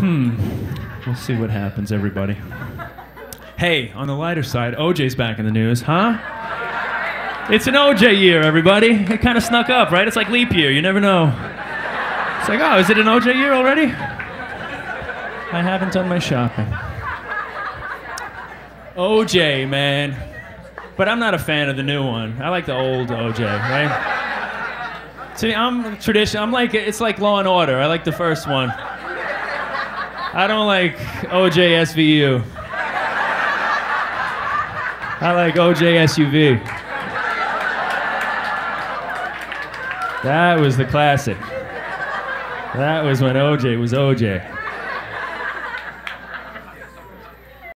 We'll see what happens, everybody. Hey, on the lighter side, OJ's back in the news, huh? It's an OJ year, everybody. It kind of snuck up, right? It's like leap year, you never know. It's like, oh, is it an OJ year already? I haven't done my shopping. OJ, man. But I'm not a fan of the new one. I like the old OJ, right? See, I'm traditional. I'm like, it's like Law and Order. I like the first one. I don't like OJ SVU. I like OJ SUV. That was the classic. That was when OJ was OJ.